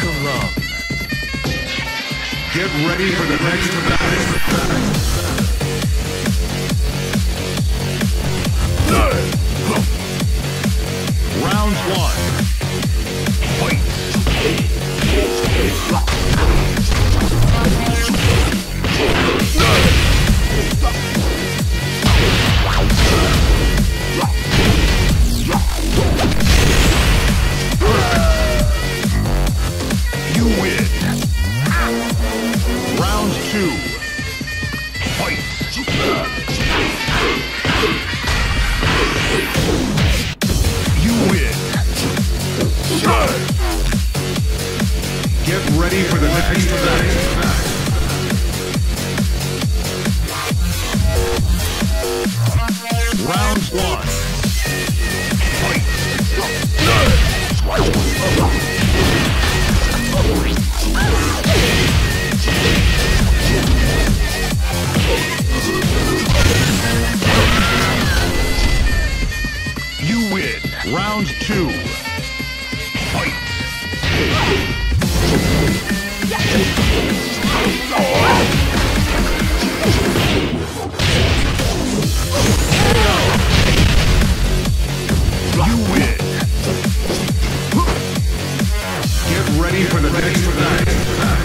Rock along. Get ready for the next battle. Round one. Ready for the next battle. Round one. Fight. You win. Round two. Fight. You win. Round two. You win. Get ready for the next battle.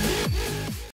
You win.